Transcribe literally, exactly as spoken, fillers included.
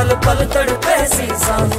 पल पल तड़पे सी सांस।